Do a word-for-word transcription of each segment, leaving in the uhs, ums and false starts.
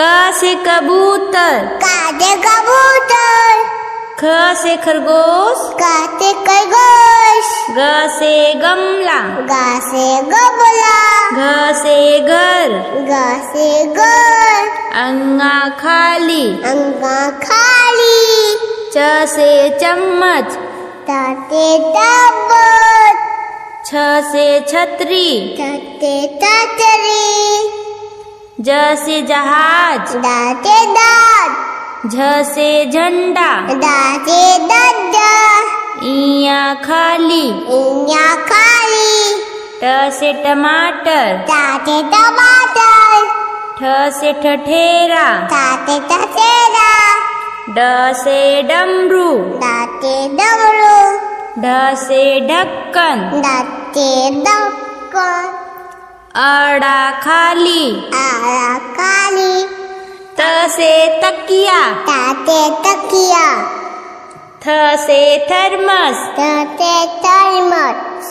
क से कबूतर, क से कबूतर। ख से खरगोश, ख से खरगोश। ग से गमला, ग से गमला। घ से घर, घ से घर। अंगा खाली, अंगा खाली। च से चम्मच, च से चम्मच। छ से छतरी, छ से छतरी। ज से जहाज, ज से जहाज। झ से झंडा, झ से झंडा। इया खाली, इया खाली। ट से टमाटर, ट से टमाटर। ठ से ठठेरा, ठ से ठठेरा। ड से डमरू, ड से डमरू। ढ से ढक्कन, ढ से ढक्कन। आड़ा खाली, आड़ा खाली। त से तकिया, त से तकिया। थ से थर्मस, थ से थर्मस।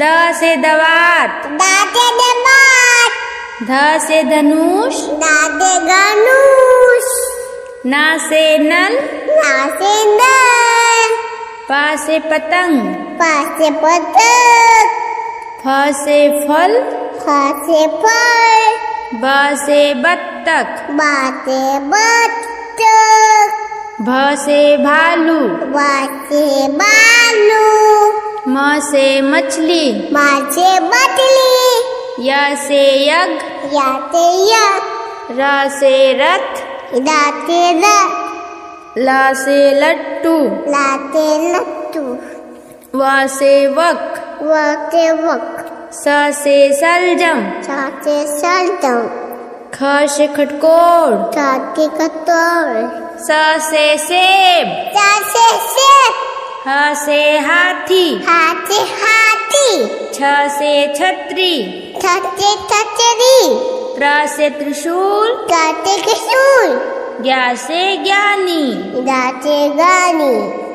द से दवात, द से दवात। ध से धनुष, ध से धनुष। न से नल, न से नल। प से पतंग, प से पतंग। फ से फल, फ से फल। ब से बत्तख, ब से बत्तख। भ से भालू, भ से भालू। म से मछली, म से मछली। य से यज्ञ, य से यज्ञ। र से रथ, र से रथ। ल से लट्टू, ल से लट्टू। व से वक, वाके वक। स से सलजम, स से सलजम। ख से खटकोर, ख से खटकोर। स से सेब, स से सेब। ह से हाथी, ह से हाथी। छ से छतरी, छ से छतरी। त्र से त्रिशूल, त्र से त्रिशूल। ज्ञ से ज्ञानी, ज्ञ से ज्ञानी।